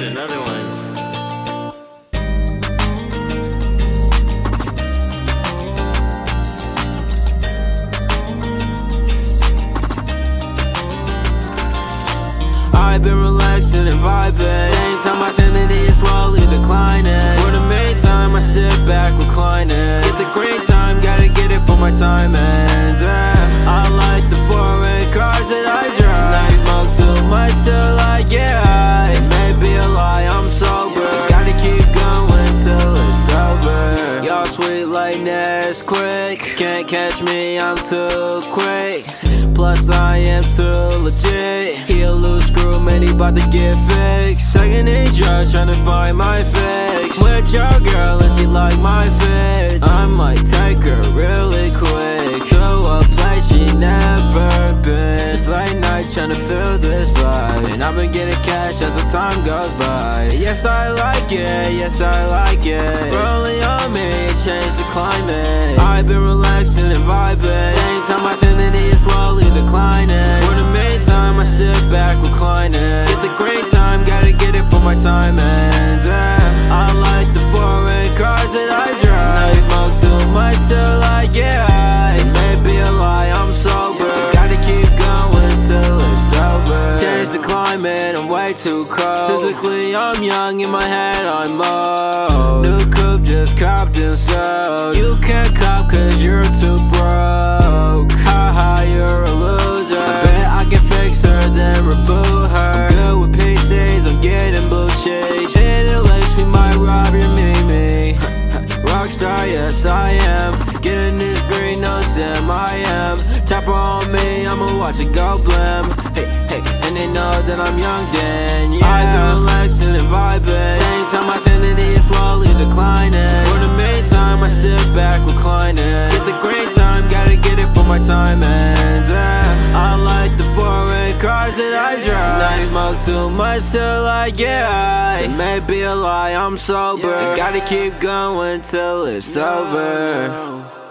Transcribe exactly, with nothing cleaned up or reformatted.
made another one. I've been relaxed and vibing. Anytime my sanity is slowly declining. For the main time, I step back, reclining. Get the great time, gotta get it for my time ends. Yeah. I like the foreign cars that I drive. I smoke too much till I get high. It may be a lie, I'm sober. Gotta keep going till it's over. Y'all sweet like Nesquik. Can't catch me, I'm too quick. Plus I am too legit. He'll lose screw, man, he bout to get fixed. Second in drugs, tryna find my fix. With your girl and she like my fits. I might take her really quick to a place she never been. It's late night tryna feel this vibe, and I've been getting cash as the time goes by. Yes, I like it, yes, I like it. Rolling on me, change the climate. I've been relaxing and vibing. Anytime I send it, it's slowly declining. For the main time, I step back, reclining. Get the great time, gotta get it for my time ends. Yeah. I like the foreign cars that I drive. I smoke too much till I get high. It may be a lie, I'm sober. Gotta keep going till it's over. Change the climate, I'm way too cold. Physically, I'm young, in my head, I'm old. New coupe just copped and sold. You can't cop cause you're too broke. Haha, you're a loser. I bet I can fix her, then reboot her. I'm good with P Cs, I'm getting blue cheeks. Hitting licks, we might rob your Mimi. Rockstar, yes I am. Getting this green, no stem, I am. Tap on me, I'ma watch it go blam. Hey, hey, and they know that I'm young then, yeah. I've been relaxed and vibing. Anytime my sanity is slowly declining. For the main time, I step back, reclining. Get the great time, gotta get it for my time ends, yeah. I like the foreign cars that I drive. I smoke too much till I get high. It may be a lie, I'm sober. I gotta keep going till it's over.